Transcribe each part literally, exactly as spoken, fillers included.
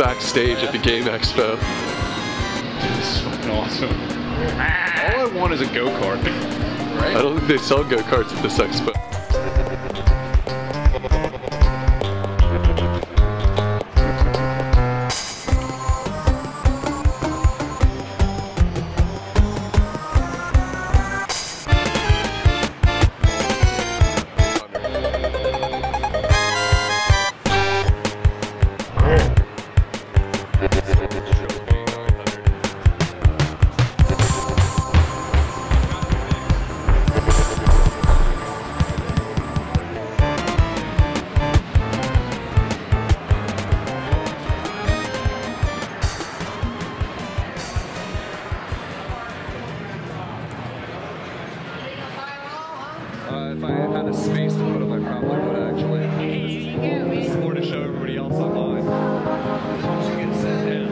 backstage at the Game Expo. Dude, this is fucking awesome. All I want is a go-kart. Right? I don't think they sell go-karts at this expo. Uh, if I had had a space to put them, I probably would actually. This is more to show everybody else online. Once you get set down.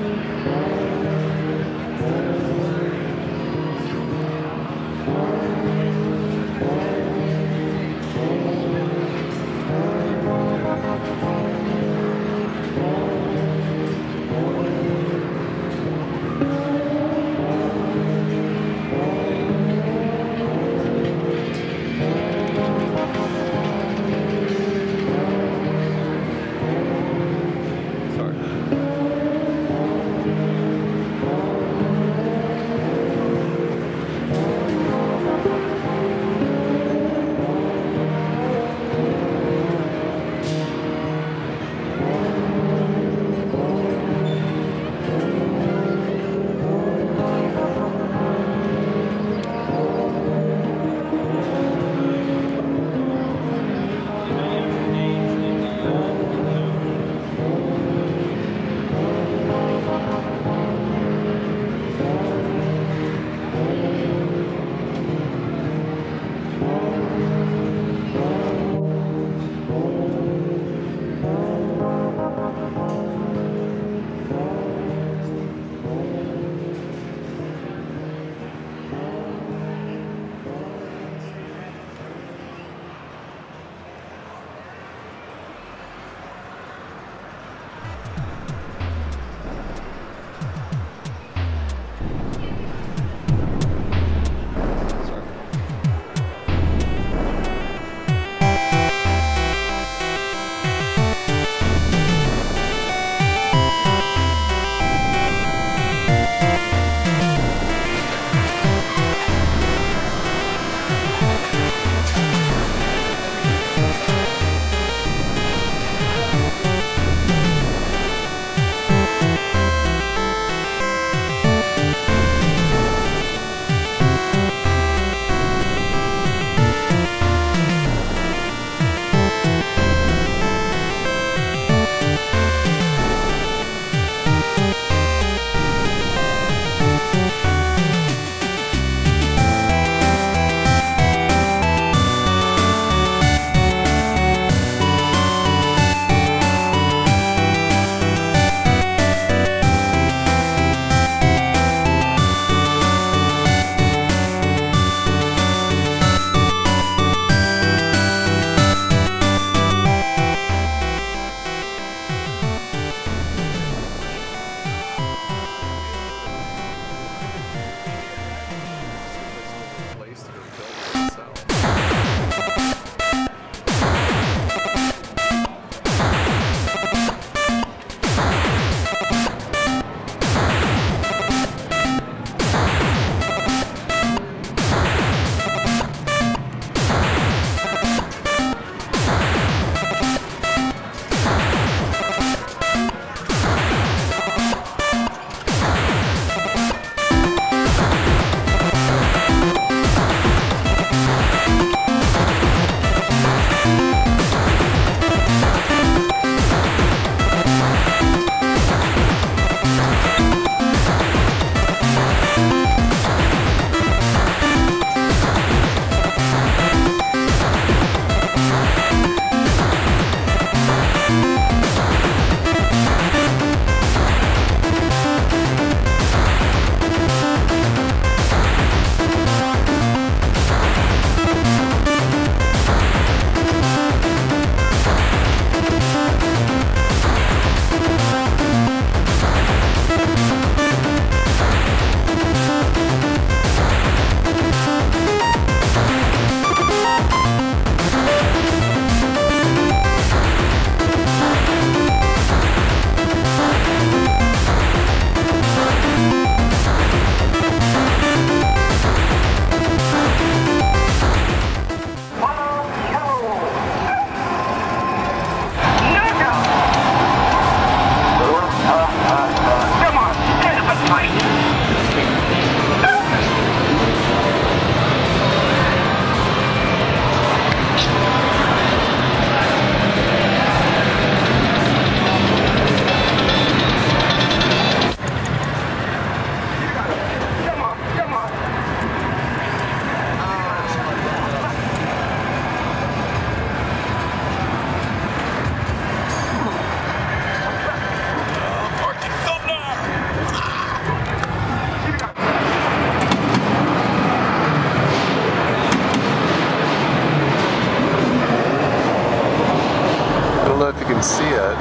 See it,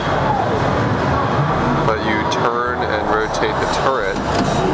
but you turn and rotate the turret